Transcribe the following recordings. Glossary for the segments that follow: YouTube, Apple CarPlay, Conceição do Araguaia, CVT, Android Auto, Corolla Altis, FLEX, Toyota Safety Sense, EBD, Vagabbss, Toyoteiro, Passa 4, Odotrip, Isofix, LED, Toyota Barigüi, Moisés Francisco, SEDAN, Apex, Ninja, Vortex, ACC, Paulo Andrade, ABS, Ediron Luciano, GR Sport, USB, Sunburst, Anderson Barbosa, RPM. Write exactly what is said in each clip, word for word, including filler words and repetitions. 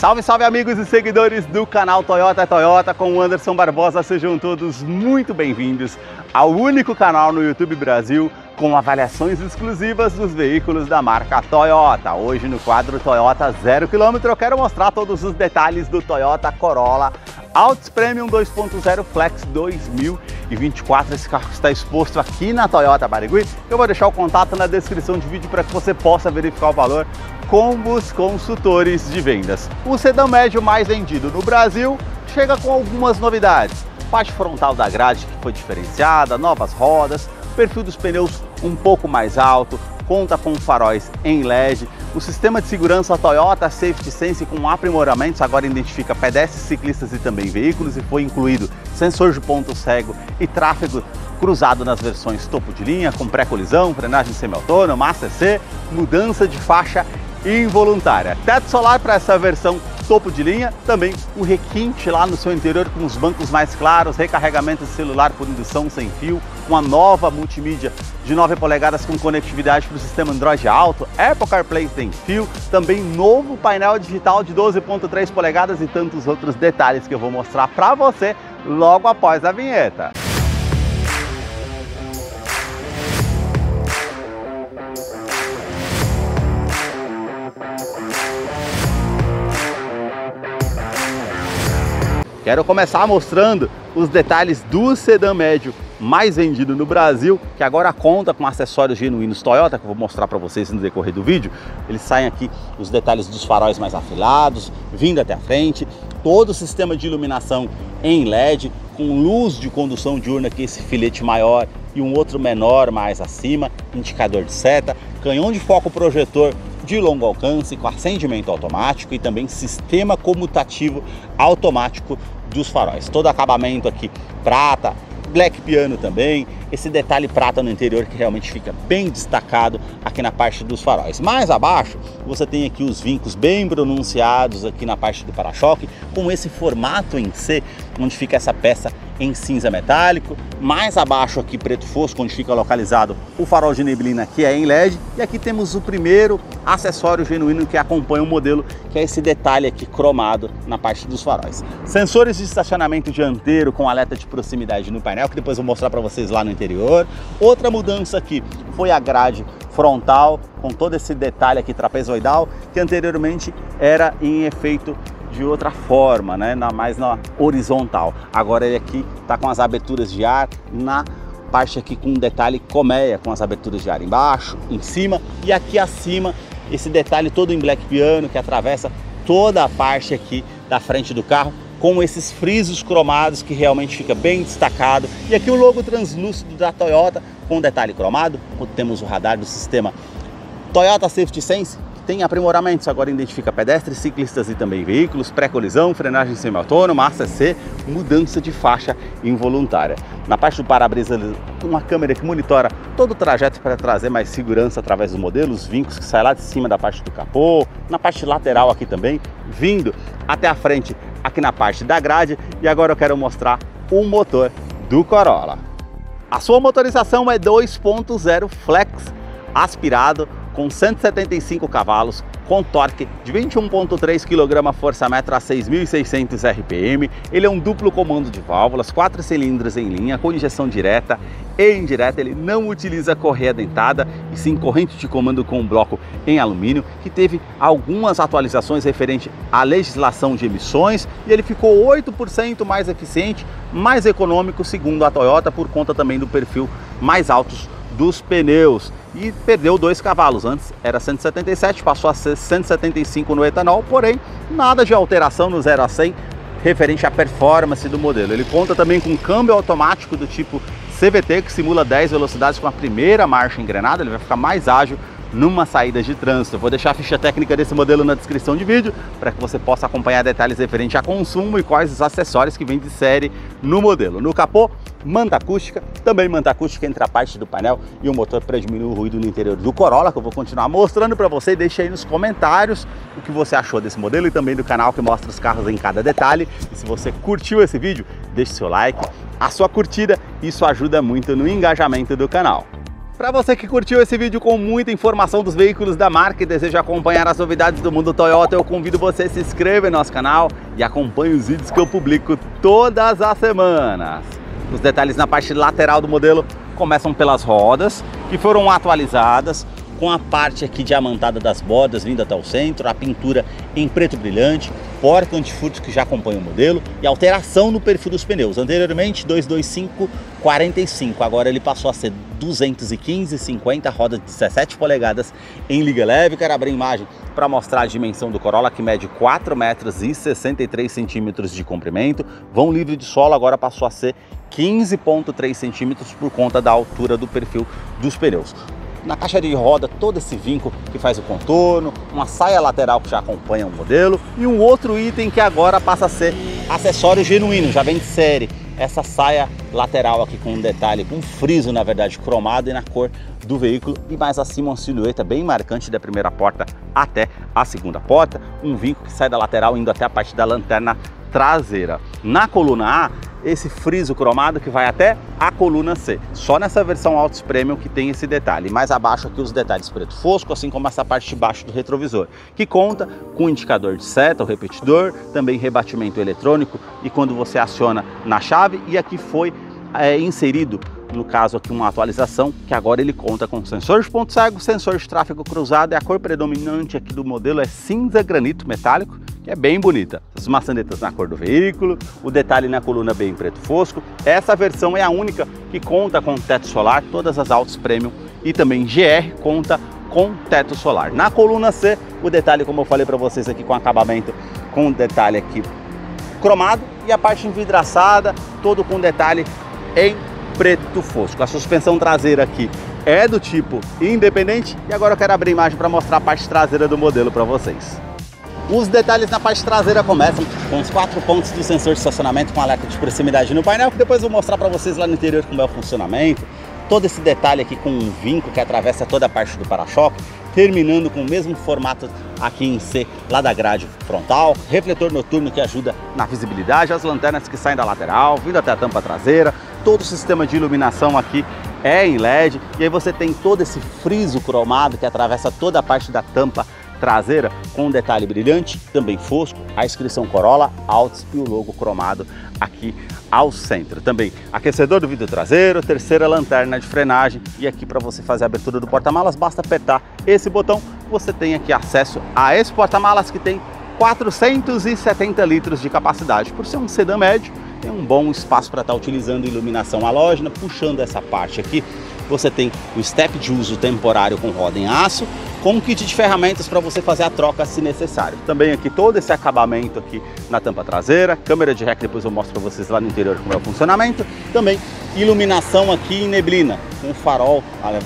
Salve, salve amigos e seguidores do canal Toyota Toyota com o Anderson Barbosa. Sejam todos muito bem-vindos ao único canal no YouTube Brasil com avaliações exclusivas dos veículos da marca Toyota. Hoje no quadro Toyota zero quilômetro eu quero mostrar todos os detalhes do Toyota Corolla Altis Premium dois ponto zero Flex dois mil e vinte e quatro. Esse carro está exposto aqui na Toyota Barigüi. Eu vou deixar o contato na descrição de vídeo para que você possa verificar o valor com os consultores de vendas. O sedã médio mais vendido no Brasil chega com algumas novidades. Parte frontal da grade que foi diferenciada, novas rodas, perfil dos pneus um pouco mais alto, conta com faróis em L E D, o sistema de segurança Toyota Safety Sense com aprimoramentos, agora identifica pedestres, ciclistas e também veículos, e foi incluído sensor de ponto cego e tráfego cruzado nas versões topo de linha, com pré-colisão, frenagem semi-autônoma, A C C, mudança de faixa involuntária. Teto solar para essa versão topo de linha, também o requinte lá no seu interior com os bancos mais claros, recarregamento de celular por indução sem fio, uma nova multimídia de nove polegadas com conectividade para o sistema Android Auto, Apple CarPlay sem fio, também novo painel digital de doze ponto três polegadas e tantos outros detalhes que eu vou mostrar para você logo após a vinheta. Quero começar mostrando os detalhes do sedã médio mais vendido no Brasil, que agora conta com acessórios genuínos Toyota, que eu vou mostrar para vocês no decorrer do vídeo. Eles saem aqui, os detalhes dos faróis mais afilados, vindo até a frente, todo o sistema de iluminação em L E D, com luz de condução diurna, que é esse filete maior e um outro menor mais acima, indicador de seta, canhão de foco projetor de longo alcance com acendimento automático e também sistema comutativo automático dos faróis. Todo acabamento aqui prata, black piano também, esse detalhe prata no interior que realmente fica bem destacado aqui na parte dos faróis. Mais abaixo você tem aqui os vincos bem pronunciados aqui na parte do para-choque com esse formato em C, onde fica essa peça em cinza metálico. Mais abaixo aqui preto fosco, onde fica localizado o farol de neblina, que é em L E D. E aqui temos o primeiro acessório genuíno que acompanha o modelo, que é esse detalhe aqui cromado na parte dos faróis. Sensores de estacionamento dianteiro com alerta de proximidade no painel, que depois eu vou mostrar para vocês lá no interior. Outra mudança aqui foi a grade frontal, com todo esse detalhe aqui trapezoidal, que anteriormente era em efeito de outra forma, né? na, mais na horizontal. Agora ele aqui está com as aberturas de ar na parte aqui com um detalhe colmeia, com as aberturas de ar embaixo, em cima e aqui acima, esse detalhe todo em black piano que atravessa toda a parte aqui da frente do carro, com esses frisos cromados que realmente fica bem destacado. E aqui o logo translúcido da Toyota com detalhe cromado. Temos o radar do sistema Toyota Safety Sense, tem aprimoramentos, agora identifica pedestres, ciclistas e também veículos, pré-colisão, frenagem semi-autônoma, A C C, mudança de faixa involuntária. Na parte do para-brisa, uma câmera que monitora todo o trajeto para trazer mais segurança através do modelo, os vincos que saem lá de cima da parte do capô, na parte lateral aqui também, vindo até a frente aqui na parte da grade. E agora eu quero mostrar o motor do Corolla. A sua motorização é dois ponto zero Flex aspirado, com cento e setenta e cinco cavalos, com torque de vinte e um ponto três quilograma-força-metro a seis mil e seiscentos R P M. Ele é um duplo comando de válvulas, quatro cilindros em linha, com injeção direta e indireta. Ele não utiliza correia dentada, e sim corrente de comando com um bloco em alumínio, que teve algumas atualizações referente à legislação de emissões, e ele ficou oito por cento mais eficiente, mais econômico, segundo a Toyota, por conta também do perfil mais alto dos pneus, e perdeu dois cavalos, antes era cento e setenta e sete, passou a ser cento e setenta e cinco no etanol, porém nada de alteração no zero a cem referente à performance do modelo. Ele conta também com câmbio automático do tipo C V T, que simula dez velocidades com a primeira marcha engrenada. Ele vai ficar mais ágil numa saída de trânsito. Eu vou deixar a ficha técnica desse modelo na descrição de vídeo para que você possa acompanhar detalhes referentes a consumo e quais os acessórios que vêm de série no modelo. No capô, manta acústica, também manta acústica entre a parte do painel e o motor para diminuir o ruído no interior do Corolla, que eu vou continuar mostrando para você. Deixa aí nos comentários o que você achou desse modelo e também do canal que mostra os carros em cada detalhe. E se você curtiu esse vídeo, deixe seu like, a sua curtida, isso ajuda muito no engajamento do canal. Para você que curtiu esse vídeo com muita informação dos veículos da marca e deseja acompanhar as novidades do mundo Toyota, eu convido você a se inscrever em nosso canal e acompanhe os vídeos que eu publico todas as semanas. Os detalhes na parte lateral do modelo começam pelas rodas, que foram atualizadas, com a parte aqui diamantada das bordas vindo até o centro, a pintura em preto brilhante, porta antifurto que já acompanha o modelo e alteração no perfil dos pneus. Anteriormente duzentos e vinte e cinco, quarenta e cinco, agora ele passou a ser duzentos e quinze, cinquenta, roda de dezessete polegadas em liga leve. Quero abrir a imagem para mostrar a dimensão do Corolla, que mede quatro metros e sessenta e três centímetros de comprimento. Vão livre de solo agora passou a ser quinze vírgula três centímetros por conta da altura do perfil dos pneus. Na caixa de roda, todo esse vinco que faz o contorno, uma saia lateral que já acompanha o modelo e um outro item que agora passa a ser acessório genuíno, já vem de série. Essa saia lateral aqui com um detalhe, com um friso, na verdade, cromado e na cor do veículo. E mais acima uma silhueta bem marcante da primeira porta até a segunda porta. Um vinco que sai da lateral indo até a parte da lanterna traseira. Na coluna A, esse friso cromado que vai até a coluna C. Só nessa versão Altis Premium que tem esse detalhe. Mais abaixo aqui os detalhes preto fosco, assim como essa parte de baixo do retrovisor, que conta com indicador de seta, o repetidor, também rebatimento eletrônico e quando você aciona na chave. E aqui foi é, inserido, no caso aqui, uma atualização, que agora ele conta com sensor de ponto cego, sensor de tráfego cruzado, e a cor predominante aqui do modelo é cinza granito metálico, que é bem bonita. As maçanetas na cor do veículo, o detalhe na coluna bem preto fosco. Essa versão é a única que conta com teto solar. Todas as Altis Premium e também G R conta com teto solar. Na coluna C, o detalhe, como eu falei para vocês aqui, com acabamento, com detalhe aqui cromado, e a parte envidraçada, todo com detalhe em preto fosco. A suspensão traseira aqui é do tipo independente, e agora eu quero abrir a imagem para mostrar a parte traseira do modelo para vocês. Os detalhes na parte traseira começam com os quatro pontos do sensor de estacionamento com alerta de proximidade no painel, que depois eu vou mostrar para vocês lá no interior como é o funcionamento. Todo esse detalhe aqui com um vinco que atravessa toda a parte do para-choque, terminando com o mesmo formato aqui em C lá da grade frontal. Refletor noturno que ajuda na visibilidade, as lanternas que saem da lateral, vindo até a tampa traseira. Todo o sistema de iluminação aqui é em L E D. E aí você tem todo esse friso cromado que atravessa toda a parte da tampa traseira, com um detalhe brilhante, também fosco, a inscrição Corolla, Altis e o logo cromado aqui ao centro. Também aquecedor do vidro traseiro, terceira lanterna de frenagem, e aqui para você fazer a abertura do porta-malas, basta apertar esse botão, você tem aqui acesso a esse porta-malas que tem quatrocentos e setenta litros de capacidade. Por ser um sedã médio, tem um bom espaço para estar utilizando iluminação halógena. Puxando essa parte aqui, você tem o step de uso temporário com roda em aço, com um kit de ferramentas para você fazer a troca se necessário. Também aqui todo esse acabamento aqui na tampa traseira, câmera de ré, que depois eu mostro para vocês lá no interior como é o funcionamento. Também iluminação aqui em neblina, com farol,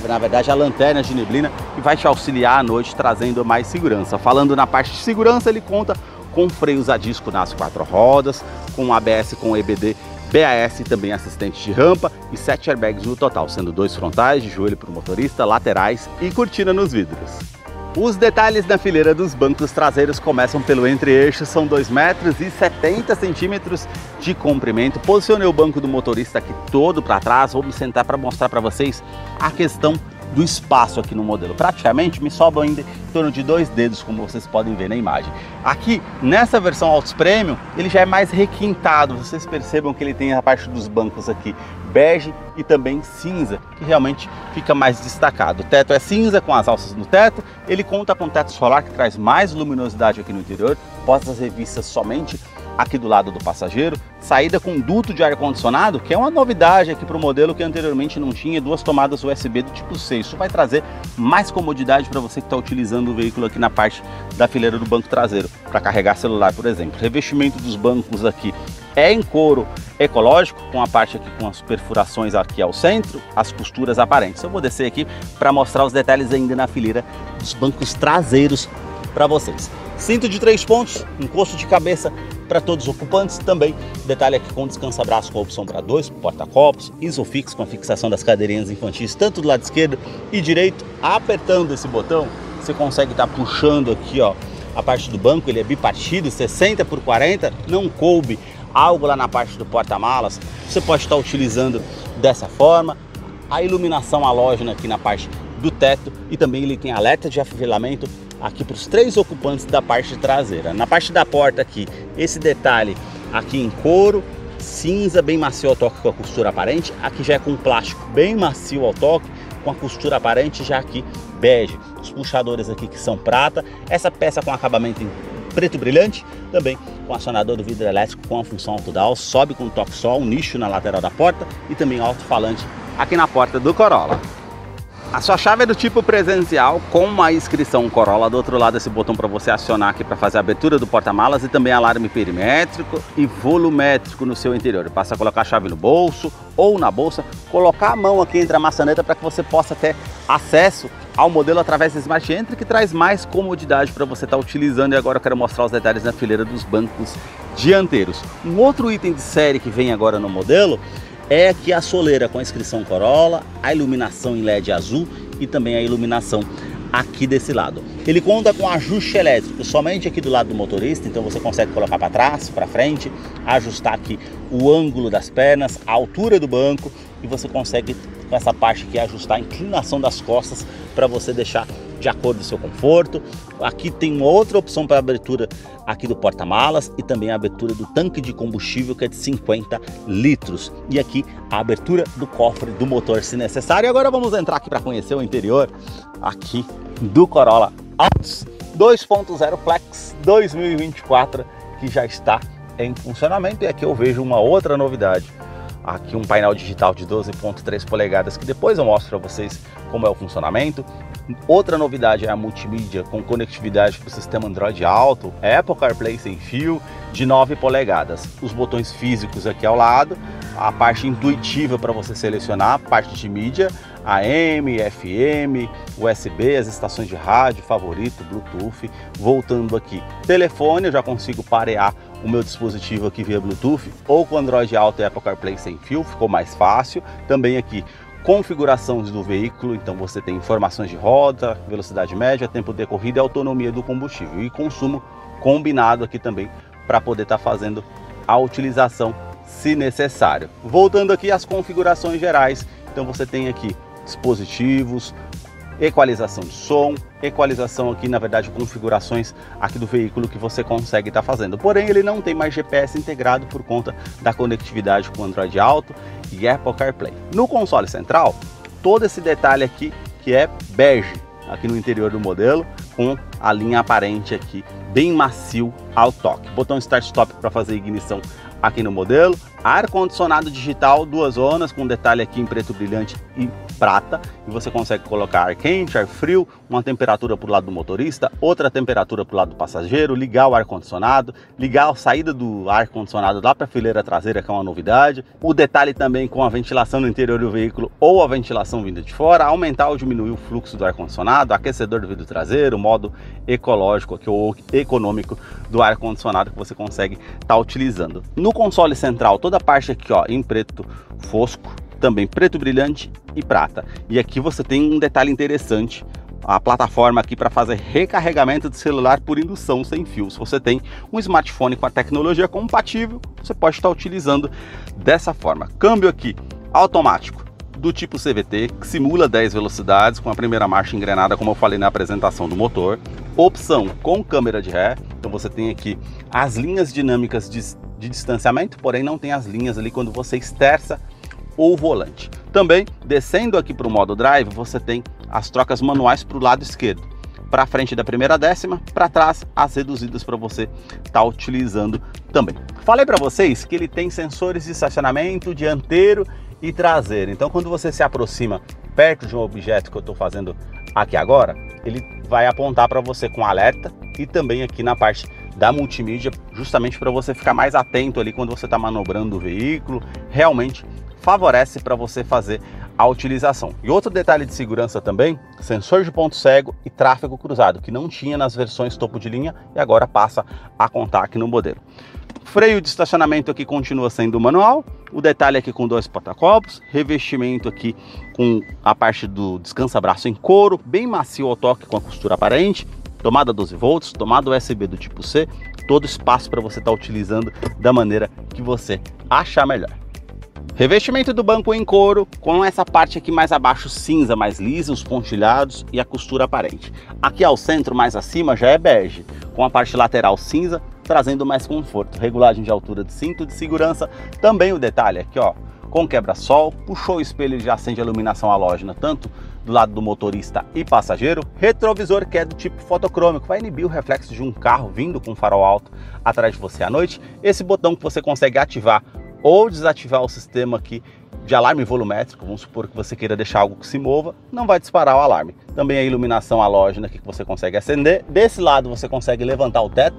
na verdade a lanterna de neblina, que vai te auxiliar à noite, trazendo mais segurança. Falando na parte de segurança, ele conta com freios a disco nas quatro rodas, com A B S, com E B D, B A S, também assistente de rampa, e sete airbags no total, sendo dois frontais, de joelho para o motorista, laterais e cortina nos vidros. Os detalhes na fileira dos bancos traseiros começam pelo entre-eixo, são dois metros e setenta centímetros de comprimento. Posicionei o banco do motorista aqui todo para trás, vou me sentar para mostrar para vocês a questão do espaço aqui no modelo. Praticamente me sobra ainda em torno de dois dedos, como vocês podem ver na imagem. Aqui nessa versão Altis Premium ele já é mais requintado, vocês percebam que ele tem a parte dos bancos aqui bege e também cinza, que realmente fica mais destacado. O teto é cinza com as alças no teto, ele conta com teto solar que traz mais luminosidade aqui no interior, postas revistas somente aqui do lado do passageiro, saída com duto de ar-condicionado, que é uma novidade aqui para o modelo que anteriormente não tinha, duas tomadas U S B do tipo C. Isso vai trazer mais comodidade para você que está utilizando o veículo aqui na parte da fileira do banco traseiro, para carregar celular, por exemplo. Revestimento dos bancos aqui é em couro ecológico, com a parte aqui com as perfurações aqui ao centro, as costuras aparentes. Eu vou descer aqui para mostrar os detalhes ainda na fileira dos bancos traseiros para vocês. Cinto de três pontos, encosto de cabeça para todos os ocupantes, também detalhe aqui com descansa-braço com opção para dois, porta-copos, isofix com a fixação das cadeirinhas infantis, tanto do lado esquerdo e direito. Apertando esse botão, você consegue estar tá puxando aqui, ó, a parte do banco, ele é bipartido, sessenta por quarenta, não coube algo lá na parte do porta-malas, você pode estar tá utilizando dessa forma. a iluminação halógena aqui na parte do teto e também ele tem alerta de afivelamento aqui para os três ocupantes da parte traseira. Na parte da porta aqui, esse detalhe aqui em couro, cinza bem macio ao toque com a costura aparente, aqui já é com plástico bem macio ao toque, com a costura aparente já aqui bege, os puxadores aqui que são prata, essa peça com acabamento em preto brilhante, também com acionador do vidro elétrico com a função autodown, sobe com toque só, um nicho na lateral da porta e também alto-falante aqui na porta do Corolla. A sua chave é do tipo presencial com uma inscrição Corolla, do outro lado esse botão para você acionar aqui para fazer a abertura do porta-malas e também alarme perimétrico e volumétrico no seu interior. Passa a colocar a chave no bolso ou na bolsa, colocar a mão aqui entre a maçaneta para que você possa ter acesso ao modelo através do Smart Entry, que traz mais comodidade para você estar tá utilizando. E agora eu quero mostrar os detalhes na fileira dos bancos dianteiros. Um outro item de série que vem agora no modelo é aqui a soleira com a inscrição Corolla, a iluminação em L E D azul e também a iluminação aqui desse lado. Ele conta com ajuste elétrico somente aqui do lado do motorista, então você consegue colocar para trás, para frente, ajustar aqui o ângulo das pernas, a altura do banco e você consegue com essa parte aqui ajustar a inclinação das costas para você deixar de acordo com o seu conforto. Aqui tem uma outra opção para abertura aqui do porta-malas e também a abertura do tanque de combustível, que é de cinquenta litros. E aqui a abertura do cofre do motor, se necessário. E agora vamos entrar aqui para conhecer o interior aqui do Corolla Altis dois ponto zero Flex dois mil e vinte e quatro, que já está em funcionamento. E aqui eu vejo uma outra novidade. Aqui um painel digital de doze ponto três polegadas, que depois eu mostro para vocês como é o funcionamento. Outra novidade é a multimídia com conectividade para o sistema Android Auto, Apple CarPlay sem fio, de nove polegadas. Os botões físicos aqui ao lado, a parte intuitiva para você selecionar a parte de mídia, A M, F M, U S B, as estações de rádio, favorito, Bluetooth. Voltando aqui, telefone, eu já consigo parear o meu dispositivo aqui via Bluetooth ou com Android Auto e Apple CarPlay sem fio, ficou mais fácil. Também aqui configuração do veículo, então você tem informações de rota, velocidade média, tempo decorrido e autonomia do combustível e consumo combinado aqui também para poder estar tá fazendo a utilização se necessário. Voltando aqui às configurações gerais, então você tem aqui dispositivos, equalização de som, equalização aqui, na verdade, configurações aqui do veículo que você consegue estar tá fazendo. Porém, ele não tem mais G P S integrado por conta da conectividade com Android Auto e Apple CarPlay. No console central, todo esse detalhe aqui que é bege aqui no interior do modelo, com a linha aparente aqui bem macio ao toque. Botão Start Stop para fazer ignição aqui no modelo, ar-condicionado digital, duas zonas, com detalhe aqui em preto brilhante e prata, e você consegue colocar ar quente, ar frio, uma temperatura para o lado do motorista, outra temperatura para o lado do passageiro, ligar o ar-condicionado, ligar a saída do ar-condicionado lá para a fileira traseira, que é uma novidade. O detalhe também com a ventilação no interior do veículo ou a ventilação vinda de fora, aumentar ou diminuir o fluxo do ar-condicionado, aquecedor do vidro traseiro, modo ecológico aqui, ou econômico do ar-condicionado que você consegue estar utilizando. No console central, toda a parte aqui ó, em preto fosco, também preto brilhante e prata. E aqui você tem um detalhe interessante, a plataforma aqui para fazer recarregamento de celular por indução sem fio. Se você tem um smartphone com a tecnologia compatível, você pode estar utilizando dessa forma. Câmbio aqui automático do tipo C V T, que simula dez velocidades com a primeira marcha engrenada, como eu falei na apresentação do motor. Opção com câmera de ré, então você tem aqui as linhas dinâmicas de, de distanciamento, porém não tem as linhas ali quando você esterça ou volante. Também descendo aqui para o modo drive, você tem as trocas manuais para o lado esquerdo, para frente da primeira décima, para trás as reduzidas para você estar tá utilizando também. Falei para vocês que ele tem sensores de estacionamento dianteiro e traseiro, então quando você se aproxima perto de um objeto que eu estou fazendo aqui agora, ele vai apontar para você com alerta e também aqui na parte da multimídia, justamente para você ficar mais atento ali quando você está manobrando o veículo, realmente favorece para você fazer a utilização. E outro detalhe de segurança também, sensor de ponto cego e tráfego cruzado, que não tinha nas versões topo de linha e agora passa a contar aqui no modelo. Freio de estacionamento aqui continua sendo manual, o detalhe aqui com dois porta-copos, revestimento aqui com a parte do descansa-braço em couro, bem macio ao toque com a costura aparente, tomada doze volts, tomada U S B do tipo C, todo espaço para você estar utilizando da maneira que você achar melhor. Revestimento do banco em couro, com essa parte aqui mais abaixo cinza, mais lisa, os pontilhados e a costura aparente. Aqui ao centro, mais acima, já é bege, com a parte lateral cinza, trazendo mais conforto. Regulagem de altura de cinto de segurança, também o detalhe aqui, ó, com quebra-sol, puxou o espelho e já acende a iluminação halógena, tanto do lado do motorista e passageiro. Retrovisor que é do tipo fotocrômico, vai inibir o reflexo de um carro vindo com farol alto atrás de você à noite. Esse botão que você consegue ativar ou desativar o sistema aqui de alarme volumétrico, vamos supor que você queira deixar algo que se mova, não vai disparar o alarme. Também a iluminação halógena aqui que você consegue acender. Desse lado você consegue levantar o teto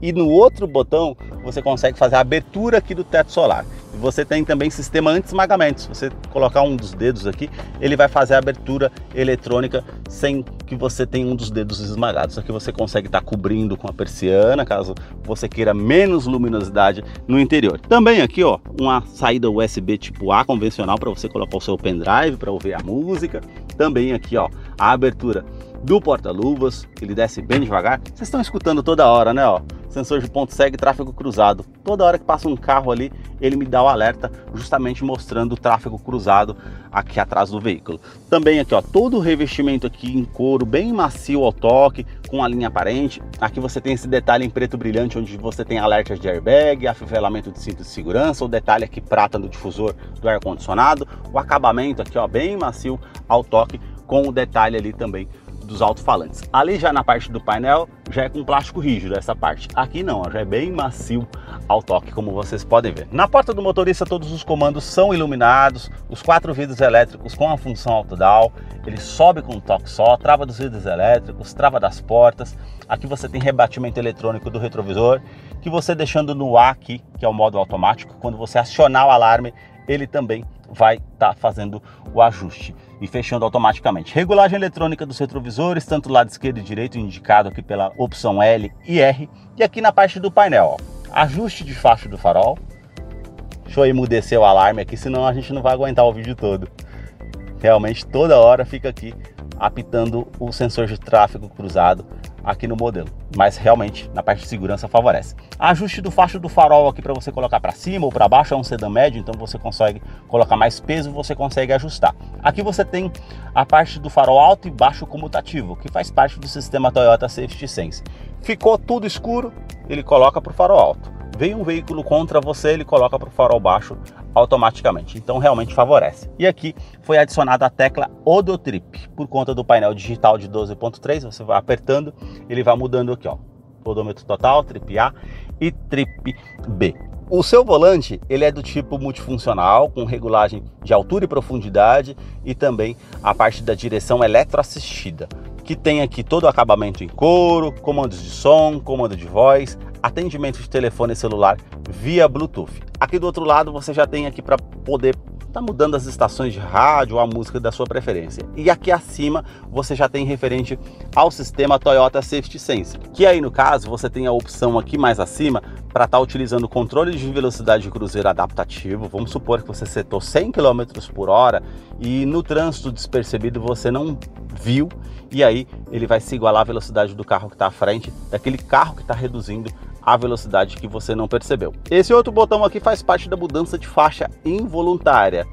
e no outro botão você consegue fazer a abertura aqui do teto solar. E você tem também sistema anti-esmagamento. Se você colocar um dos dedos aqui, ele vai fazer a abertura eletrônica sem que você tenha um dos dedos esmagados. Aqui você consegue estar cobrindo com a persiana, caso você queira menos luminosidade no interior. Também aqui, ó, uma saída U S B tipo A convencional para você colocar o seu pendrive para ouvir a música. Também aqui, ó, a abertura do porta-luvas, ele desce bem devagar. Vocês estão escutando toda hora, né? Ó, sensor de ponto cego e tráfego cruzado. Toda hora que passa um carro ali, ele me dá o alerta, justamente mostrando o tráfego cruzado aqui atrás do veículo. Também aqui, ó, todo o revestimento aqui em couro, bem macio ao toque, com a linha aparente. Aqui você tem esse detalhe em preto brilhante, onde você tem alertas de airbag, afivelamento de cinto de segurança, o detalhe aqui prata no difusor do ar-condicionado, o acabamento aqui, ó, bem macio ao toque, com o detalhe ali também dos alto-falantes. Ali já na parte do painel já é com plástico rígido essa parte. Aqui não, ó, já é bem macio ao toque, como vocês podem ver. Na porta do motorista todos os comandos são iluminados, os quatro vidros elétricos com a função auto-down, ele sobe com um toque só, trava dos vidros elétricos, trava das portas. Aqui você tem rebatimento eletrônico do retrovisor, que você deixando no A aqui, que é o modo automático, quando você acionar o alarme, ele também vai estar fazendo o ajuste e fechando automaticamente. Regulagem eletrônica dos retrovisores, tanto lado esquerdo e direito, indicado aqui pela opção L e R. E aqui na parte do painel, ó, ajuste de faixa do farol. Deixa eu emudecer o alarme aqui, senão a gente não vai aguentar o vídeo todo. Realmente toda hora fica aqui apitando o sensor de tráfego cruzado aqui no modelo, mas realmente na parte de segurança favorece. Ajuste do facho do farol aqui para você colocar para cima ou para baixo, é um sedã médio, então você consegue colocar mais peso, você consegue ajustar. Aqui você tem a parte do farol alto e baixo comutativo, que faz parte do sistema Toyota Safety Sense. Ficou tudo escuro, ele coloca para o farol alto. Vem um veículo contra você, ele coloca para o farol baixo automaticamente, então realmente favorece. E aqui foi adicionada a tecla Odotrip, por conta do painel digital de doze ponto três, você vai apertando, ele vai mudando aqui, ó, odômetro total, trip A e trip B. O seu volante, ele é do tipo multifuncional, com regulagem de altura e profundidade e também a parte da direção eletroassistida, que tem aqui todo o acabamento em couro, comandos de som, comando de voz, atendimento de telefone celular via Bluetooth. Aqui do outro lado você já tem aqui para poder estar mudando as estações de rádio ou a música da sua preferência. E aqui acima você já tem referente ao sistema Toyota Safety Sense, que aí no caso você tem a opção aqui mais acima para estar utilizando o controle de velocidade de cruzeiro adaptativo. Vamos supor que você setou cem quilômetros por hora e no trânsito despercebido você não viu, e aí ele vai se igualar à velocidade do carro que está à frente, daquele carro que está reduzindo a velocidade que você não percebeu. Esse outro botão aqui faz parte da mudança de faixa involuntária,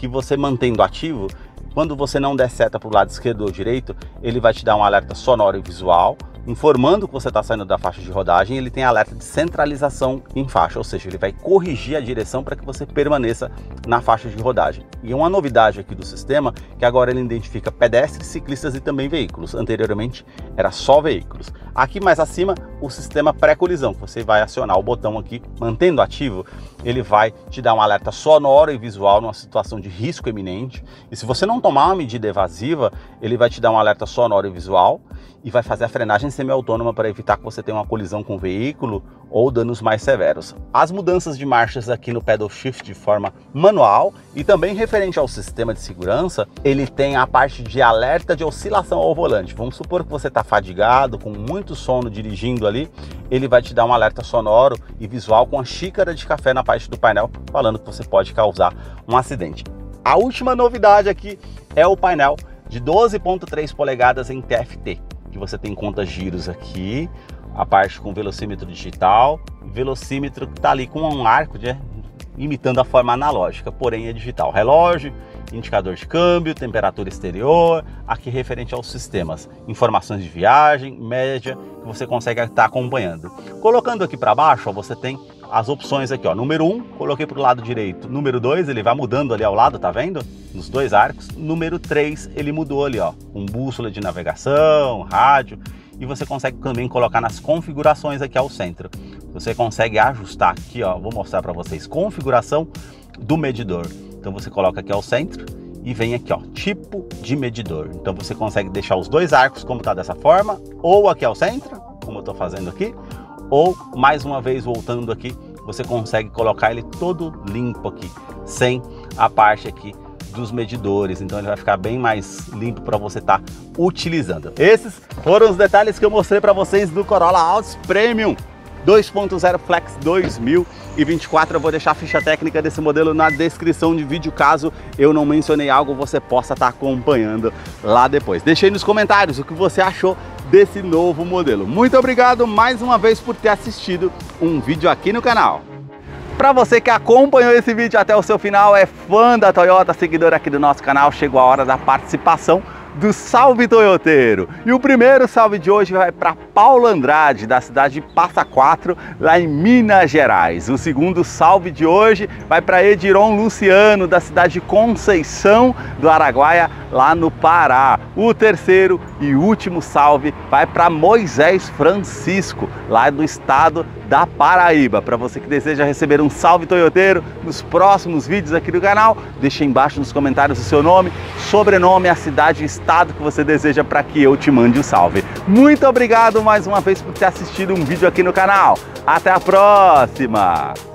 que você mantendo ativo, quando você não der seta para o lado esquerdo ou direito, ele vai te dar um alerta sonoro e visual, informando que você está saindo da faixa de rodagem. Ele tem alerta de centralização em faixa, ou seja, ele vai corrigir a direção para que você permaneça na faixa de rodagem. E uma novidade aqui do sistema, que agora ele identifica pedestres, ciclistas e também veículos. Anteriormente era só veículos. Aqui mais acima, o sistema pré-colisão, você vai acionar o botão aqui, mantendo ativo, ele vai te dar um alerta sonoro e visual numa situação de risco iminente, e se você não tomar uma medida evasiva, ele vai te dar um alerta sonoro e visual, e vai fazer a frenagem semi-autônoma para evitar que você tenha uma colisão com o veículo ou danos mais severos. As mudanças de marchas aqui no pedal shift de forma manual, e também referente ao sistema de segurança, ele tem a parte de alerta de oscilação ao volante. Vamos supor que você está fadigado, com muito sono dirigindo ali, ele vai te dar um alerta sonoro e visual com a xícara de café na parte do painel, falando que você pode causar um acidente. A última novidade aqui é o painel de doze ponto três polegadas em T F T, que você tem contas giros aqui, a parte com velocímetro digital, velocímetro que está ali com um arco de imitando a forma analógica, porém é digital. Relógio, indicador de câmbio, temperatura exterior, aqui referente aos sistemas, informações de viagem, média, que você consegue estar acompanhando. Colocando aqui para baixo, ó, você tem as opções aqui, ó, número um, coloquei para o lado direito, número dois, ele vai mudando ali ao lado, tá vendo? Nos dois arcos, número três, ele mudou ali, ó, com bússola de navegação, rádio, e você consegue também colocar nas configurações aqui ao centro. Você consegue ajustar aqui, ó, vou mostrar para vocês, configuração do medidor. Então você coloca aqui ao centro e vem aqui, ó, tipo de medidor. Então você consegue deixar os dois arcos como tá dessa forma, ou aqui ao centro, como eu tô fazendo aqui, ou mais uma vez voltando aqui, você consegue colocar ele todo limpo aqui, sem a parte aqui dos medidores, então ele vai ficar bem mais limpo para você estar tá utilizando. Esses foram os detalhes que eu mostrei para vocês do Corolla Altis Premium dois ponto zero Flex dois mil e vinte e quatro. Eu vou deixar a ficha técnica desse modelo na descrição de vídeo, caso eu não mencionei algo, você possa estar tá acompanhando lá depois. Deixe aí nos comentários o que você achou desse novo modelo. Muito obrigado mais uma vez por ter assistido um vídeo aqui no canal. Para você que acompanhou esse vídeo até o seu final, é fã da Toyota, seguidor aqui do nosso canal, chegou a hora da participação do Salve Toyoteiro. E o primeiro salve de hoje vai para Paulo Andrade, da cidade de Passa quatro, lá em Minas Gerais. O segundo salve de hoje vai para Ediron Luciano, da cidade de Conceição do Araguaia, lá no Pará. O terceiro e último salve vai para Moisés Francisco, lá do estado da Paraíba. Para você que deseja receber um salve toyoteiro nos próximos vídeos aqui do canal, deixe embaixo nos comentários o seu nome, sobrenome, a cidade e estado que você deseja para que eu te mande um salve. Muito obrigado mais uma vez por ter assistido um vídeo aqui no canal. Até a próxima!